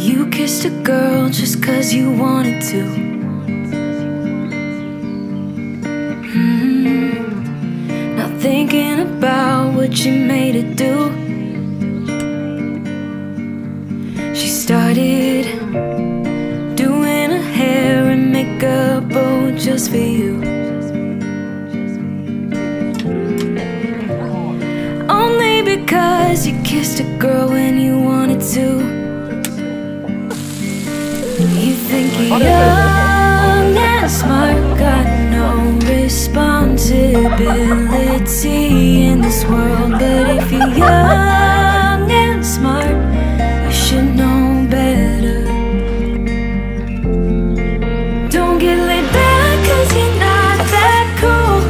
You kissed a girl just cause you wanted to. Not thinking about what you made her do. She started doing her hair and makeup, oh, just for you. Because you kissed a girl when you wanted to. You think you're young and smart, got no responsibility in this world. But if you're young and smart, you should know better. Don't get laid back cause you're not that cool.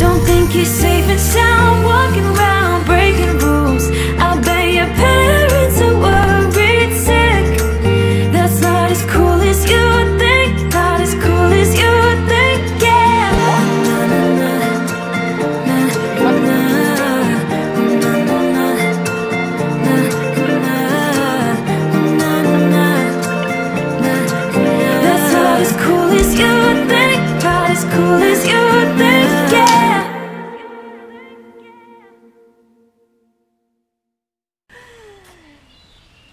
Don't think you're safe and sound walking around.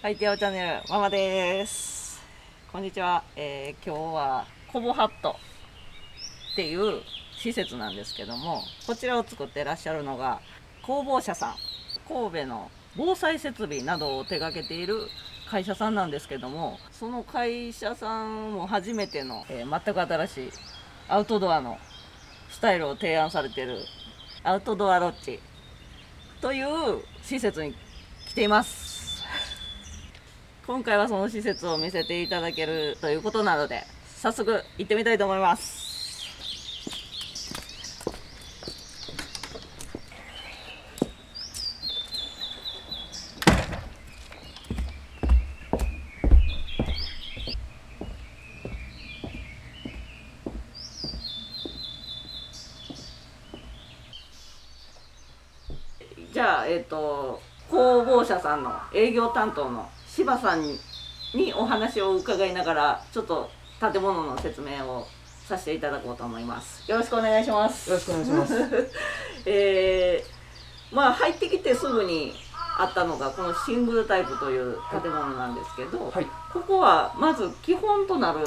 はい、テオチャンネルママです。こんにちは。今日はコボハットっていう施設なんですけども、こちらを作ってらっしゃるのが工房社さん、神戸の防災設備などを手掛けている会社さんなんですけども、その会社さんも初めての、全く新しいアウトドアのスタイルを提案されているアウトドアロッジという施設に来ています。今回はその施設を見せていただけるということなので、早速行ってみたいと思います。じゃあ、工房社さんの営業担当の柴さんにお話を伺いながら、ちょっと建物の説明をさせていただこうと思います。よろしくお願いします。よろしくお願いします。まあ入ってきてすぐにあったのがこのシングルタイプという建物なんですけど、はい、ここはまず基本となる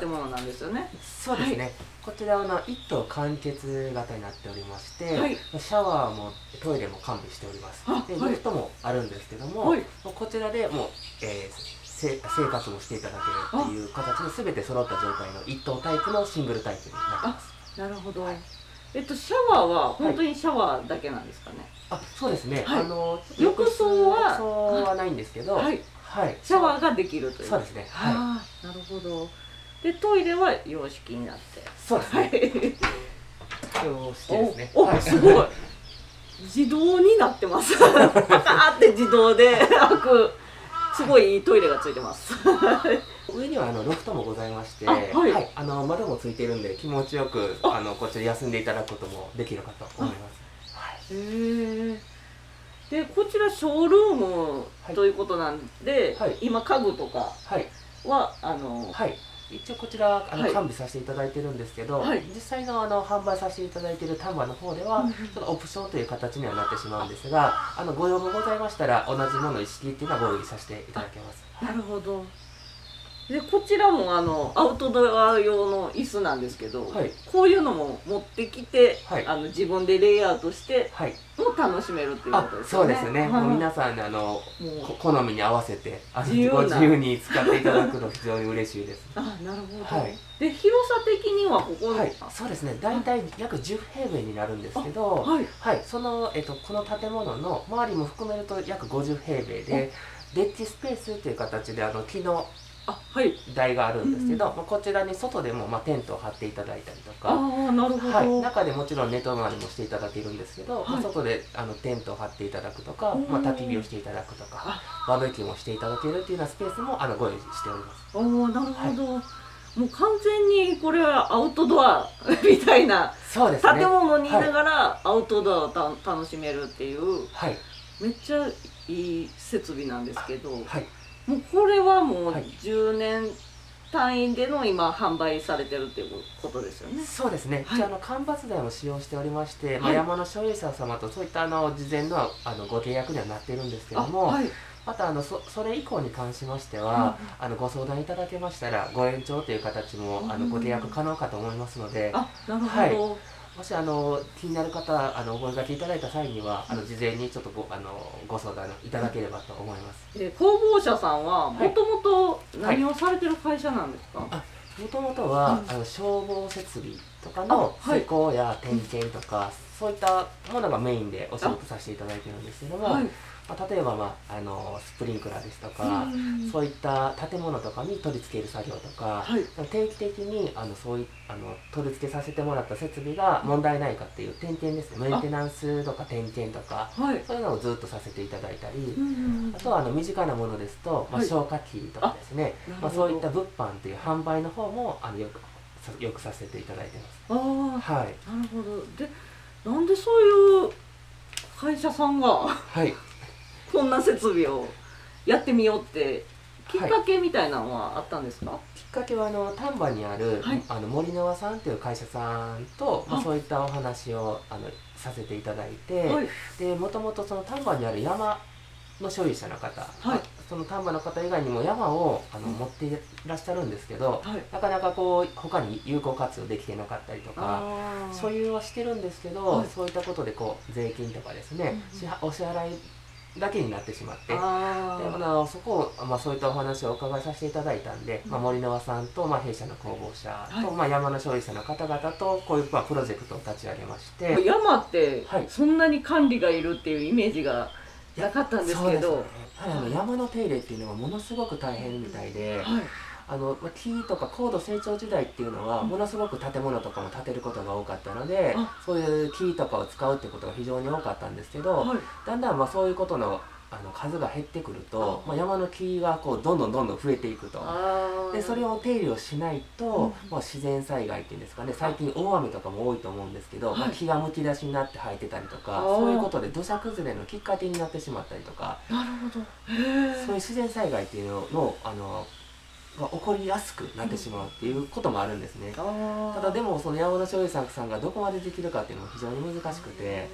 建物なんですよね。はい、そうですね。はい、こちらは1棟完結型になっておりまして、はい、シャワーもトイレも完備しております。で、リフトもあるんですけども、はい、こちらでもう、生活もしていただけるっていう形の全て揃った状態の1棟タイプのシングルタイプになります。なるほど。シャワーは本当にシャワーだけなんですかね。はい、あ、そうですね。はい、浴槽はないんですけど、はい、はい、シャワーができるという。そうですね。はい。あ、なるほど。で、トイレは洋式になって。そうですね。洋式ですね。お、すごい。自動になってます。パカって自動で開く。すごいいいトイレがついてます。上にはロフトもございまして、はい、窓もついているんで気持ちよくこちら休んでいただくこともできるかと思います。はい。で、こちらショールームということなんで、はい、今家具とかははい。一応こちら完備させていただいてるんですけど、はい、実際の販売させていただいてるタンバの方ではちょっとオプションという形にはなってしまうんですが、ご要望ございましたら同じもの一式っていうのはご用意させていただけます。なるほど。で、こちらもアウトドア用の椅子なんですけど、はい、こういうのも持ってきて、はい、自分でレイアウトしても楽しめるっていうことですよね。そうですね。もう皆さん好みに合わせてご自由に使っていただくの非常に嬉しいです。あ、なるほど。はい、で、広さ的にはここ、はい、そうですね。大体約10平米になるんですけど、はい、はい、この建物の周りも含めると約50平米で、デッキスペースという形で木の台があるんですけど、こちらに外でもテントを張っていただいたりとか、中でもちろん寝泊まりもしていただけるんですけど、外でテントを張っていただくとか、焚き火をしていただくとか、バーベキューもしていただけるっていうようなスペースもご用意しております。おお、なるほど。もう完全にこれはアウトドアみたいな、建物にいながらアウトドアを楽しめるっていう、めっちゃいい設備なんですけど。もうこれはもう10年単位での今販売されてるっていうことですよね。そうですね。はい、間伐材を使用しておりまして、はい、山の所有者様とそういった事前のご契約にはなっているんですけども、はい、またそれ以降に関しましては、うん、ご相談いただけましたらご延長という形もご契約可能かと思いますので、あ、なるほど。はい、もし気になる方お声掛けいただいた際には事前にちょっとご相談いただければと思います。工房社さんはもともと何をされてる会社なんですか？もともとは消防設備とかの施工や点検とかそういったものがメインでお仕事させていただいてるんですけども、例えばスプリンクラーですとかそういった建物とかに取り付ける作業とか、定期的に取り付けさせてもらった設備が問題ないかっていう点検ですね、メンテナンスとか点検とかそういうのをずっとさせていただいたり、あとは身近なものですと消火器とかですね、そういった物販という販売の方もよくさせていただいてます。ああ、はい、なるほど。で、なんでそういう会社さんが、はい、こんな設備をやってみようってきっかけみたいなのはあったんですか？はい、きっかけは丹波にある、はい、森永さんっていう会社さんと、まあ、そういったお話をさせていただいて、はい、でもともとその丹波にある山の所有者の方、はい、その丹波の方以外にも山を持っていらっしゃるんですけど、はい、なかなかこう他に有効活用できてなかったりとか所有はしてるんですけど、はい、そういったことでこう税金とかですね、うん、お支払いだけになってしまってでそこを、まあ、そういったお話をお伺いさせていただいたんで、うん、まあ、森永さんと、まあ、弊社の工房社と、はい、まあ、山の所有者の方々とこういう、まあ、プロジェクトを立ち上げまして。山って、はい、そんなに管理がいるっていうイメージがなかったんですけど、山の手入れっていうのがものすごく大変みたいで、はい、木とか高度成長時代っていうのはものすごく建物とかも建てることが多かったので、うん、そういう木とかを使うってことが非常に多かったんですけど、はい、だんだんまあそういうことの数が減ってくると、まあ、山の木がこうどんどん増えていくと。でそれを手入れをしないと、まあ、自然災害っていうんですかね、最近大雨とかも多いと思うんですけど、まあ、木がむき出しになって生えてたりとかそういうことで土砂崩れのきっかけになってしまったりとか、なるほど、そういう自然災害っていうのを起こりやすくなってしまうっていうこともあるんですね。ただでもその山の所有者さんがどこまでできるかっていうのも非常に難しくて、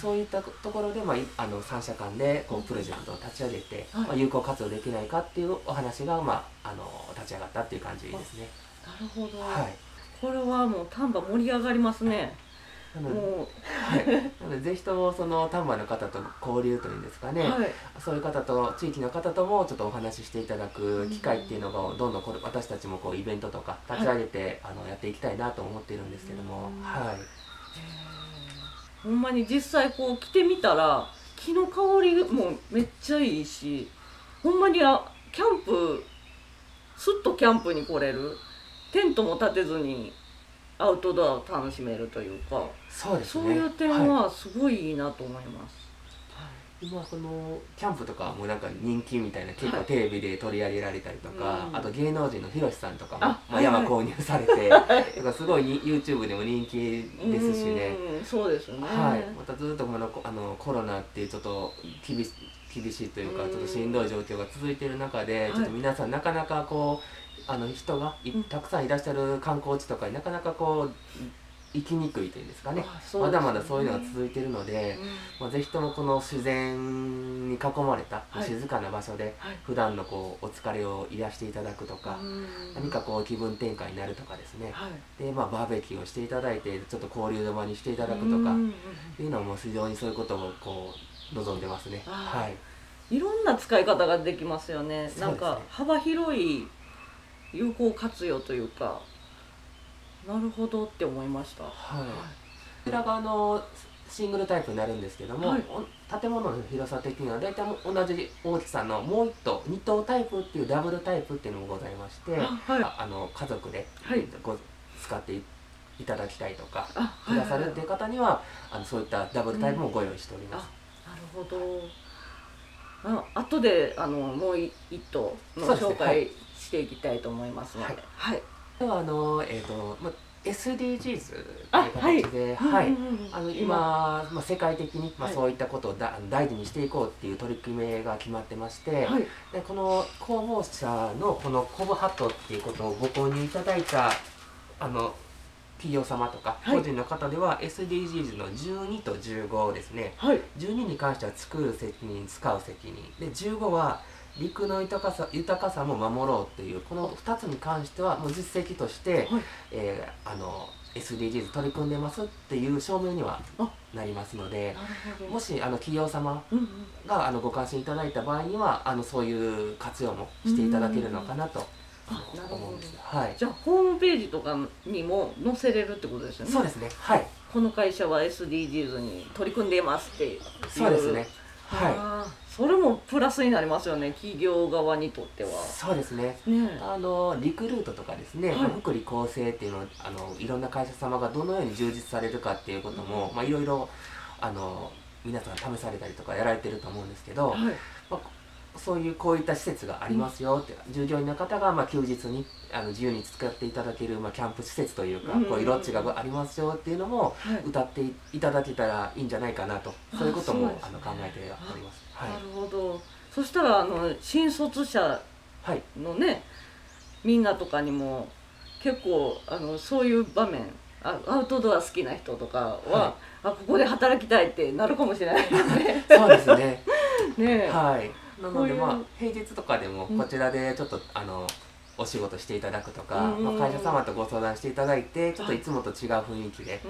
そういったところで、まあ、3社間でこうプロジェクトを立ち上げて、はい、まあ、有効活用できないかっていうお話が、まあ、立ち上がったっていう感じですね。なるほど、はい、これはもう丹波盛り上がりますね。なのでぜひともその丹波の方と交流というんですかね、はい、そういう方と地域の方ともちょっとお話ししていただく機会っていうのがどんどんこれ私たちもこうイベントとか立ち上げて、はい、やっていきたいなと思っているんですけども。はい、ほんまに実際こう着てみたら木の香りもめっちゃいいし、ほんまにキャンプすっとキャンプに来れる、テントも立てずにアウトドアを楽しめるというか、 そうですね、そういう点はすごいいいなと思います。はい、今キャンプとかもなんか人気みたいな、結構テレビで取り上げられたりとか、はい、あと芸能人のひろしさんとかもまあ、山購入されて、はい、かすごい YouTube でも人気ですしね。そうですね、はい、またずっとコロナってちょっと厳しいというかちょっとしんどい状況が続いている中で、ちょっと皆さんなかなかこう人がたくさんいらっしゃる観光地とかになかなかこう行きにくいというんですかね、まだまだそういうのが続いているので、ぜひともこの自然に囲まれた静かな場所で普段のこうお疲れを癒していただくとか、何かこう気分転換になるとかですね、でまあバーベキューをしていただいてちょっと交流の場にしていただくとかいうのはもう非常にそういうことをこう望んでますね。はい、いろんな使い方ができますよね。なんか幅広い有効活用というか、なるほどって思いました。はい、こちらがシングルタイプになるんですけども、はい、建物の広さ的には大体同じ大きさのもう1棟2棟タイプっていうダブルタイプっていうのもございまして、はい、家族で使っていただきたいとかくださるっていう方にはそういったダブルタイプもご用意しております。うん、なるほど。あとでもう一棟の紹介していきたいと思いますので。はい。では SDGs という形で今、世界的に、そういったことを大事にしていこうっていう取り組みが決まってまして、はい、でこの工房社のこのコブハットっていうことをご購入いただいた企業様とか個人の方では、はい、SDGs の12と15ですね、はい、12に関しては作る責任、使う責任で、15は陸の豊かさも守ろうという、この2つに関してはもう実績として、はい、SDGs 取り組んでますっていう証明にはなりますので、もし企業様がご関心いただいた場合にはそういう活用もしていただけるのかなと。じゃあホームページとかにも載せれるってことですよね。そうですね、はい、この会社は SDGs に取り組んでいますっていう。そうですね、はい、それもプラスになりますよね、企業側にとっては。そうですね、リクルートとかですね、福利厚生っていうのをいろんな会社様がどのように充実されるかっていうことも、いろいろ皆さん試されたりとかやられてると思うんですけど、そういうこういった施設がありますよって、従業員の方が休日に自由に使っていただけるキャンプ施設というか、こういうロッジがありますよっていうのも歌っていただけたらいいんじゃないかなと、そういうことも考えております。なるほど。そしたら新卒者のねみんなとかにも結構そういう場面、アウトドア好きな人とかは、ここで働きたいってなるかもしれないですね。そうですね。ね、はい、なので平日とかでもこちらでちょっとお仕事していただくとか、会社様とご相談していただいて、ちょっといつもと違う雰囲気で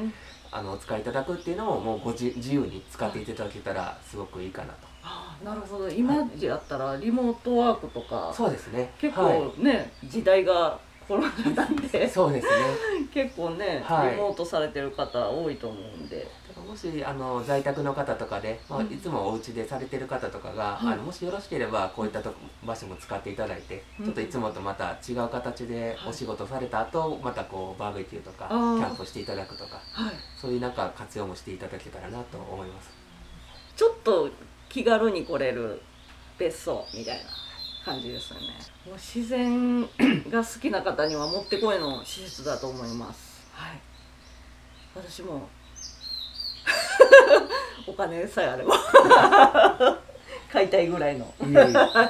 お使いいただくっていうのをもう自由に使っていただけたらすごくいいかなと。ああ、なるほど。今だったらリモートワークとか、そうですね、結構ね時代がコロナなんで、そうですね、結構ねリモートされてる方多いと思うんで。もし在宅の方とかで、いつもお家でされてる方とかが、もしよろしければこういった場所も使っていただいて、ちょっといつもとまた違う形でお仕事された後、またこうバーベキューとかキャンプしていただくとか、そういうなんか活用もしていただけたらなと思います。ちょっと気軽に来れる別荘みたいな感じですよね。もう自然が好きな方にはもってこいの施設だと思います。はい、私もお金さえあれば買いたいぐらいの。は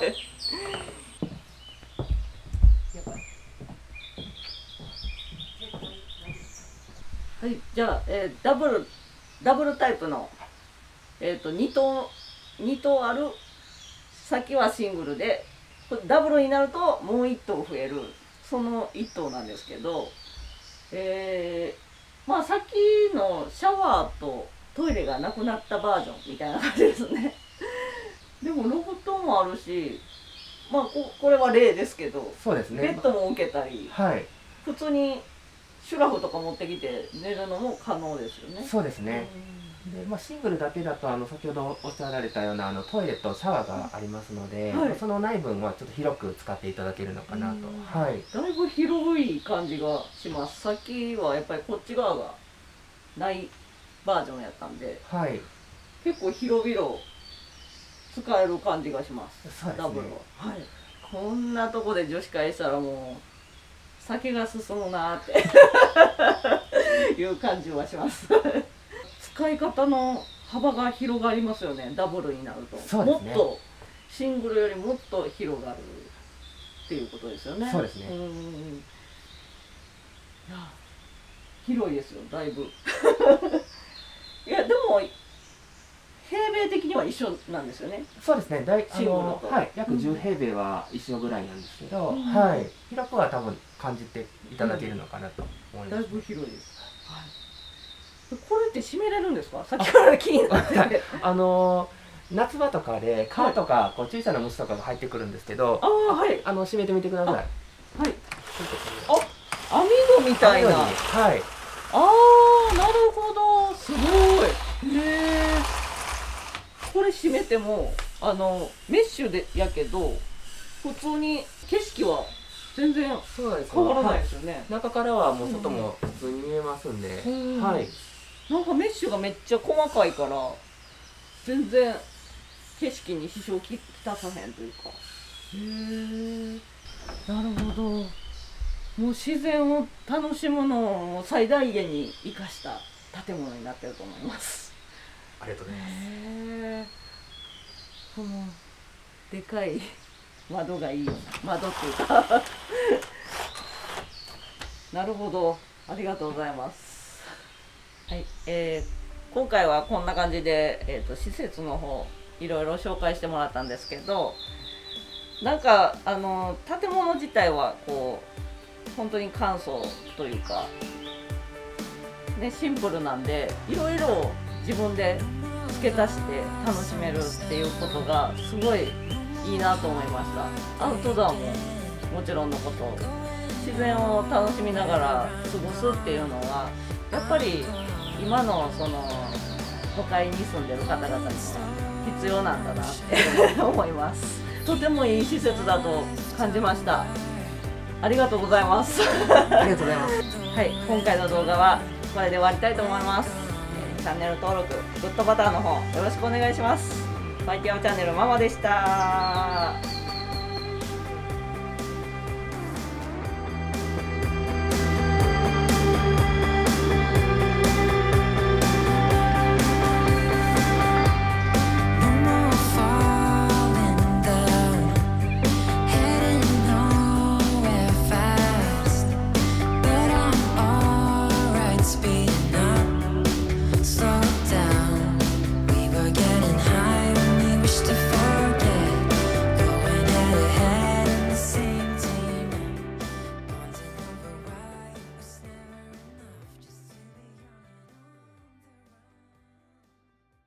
い、じゃあ、ダブルタイプの、2棟ある先はシングルで、これダブルになるともう1棟増える、その1棟なんですけど、さっきのシャワーとトイレがなくなったバージョンみたいな感じですね。でもロフトもあるし、これは例ですけど、そうですね、ベッドも置けたり、はい、普通にシュラフとか持ってきて寝るのも可能ですよね。そうですね。でシングルだけだと先ほどおっしゃられたようなトイレとシャワーがありますので、はい、そのない分はちょっと広く使っていただけるのかなと、はい、だいぶ広い感じがします。さっきはやっぱりこっち側がないバージョンやったんで、はい、結構広々使える感じがします。そうですね、ダブルは、はい、こんなとこで女子会したらもう酒が進むなっていう感じはします。使い方の幅が広がりますよね、ダブルになると。そうですね、もっとシングルよりもっと広がるっていうことですよね。そうですね、いや広いですよ、だいぶ。いやでも平米的には一緒なんですよね。そうですね、シングルと、はい、約10平米は一緒ぐらいなんですけど、はい、広くは多分感じていただけるのかなと思います。だいぶ広いです、はい。これって閉めれるんですか？さっきから気になってて夏場とかで蚊とか小さな虫とかが入ってくるんですけど、閉めてみてください。はい、あ、網戸みたいな。はい、ああ、なるほど、すごい。へえ、これ閉めてもメッシュでやけど普通に景色は全然変わらないですよね。中からはもう外も普通に見えますんで、はい、なんかメッシュがめっちゃ細かいから全然景色に支障きたさへんというか。へえ、なるほど。もう自然を楽しむのを最大限に生かした建物になってると思います。ありがとうございます。このでかい窓がいいよな、窓っていうかなるほど、ありがとうございます。はい、今回はこんな感じで、施設の方いろいろ紹介してもらったんですけど、なんか建物自体はこう本当に簡素というか、ね、シンプルなんでいろいろ自分で付け足して楽しめるっていうことがすごいいいなと思いました。アウトドアももちろんのこと、自然を楽しみながら過ごすっていうのはやっぱり今のその都会に住んでる方々には必要なんだなって思います。とてもいい施設だと感じました。ありがとうございます。ありがとうございます。はい、今回の動画はこれで終わりたいと思います。チャンネル登録、グッドボタンの方よろしくお願いします。バイキャオチャンネルママでした。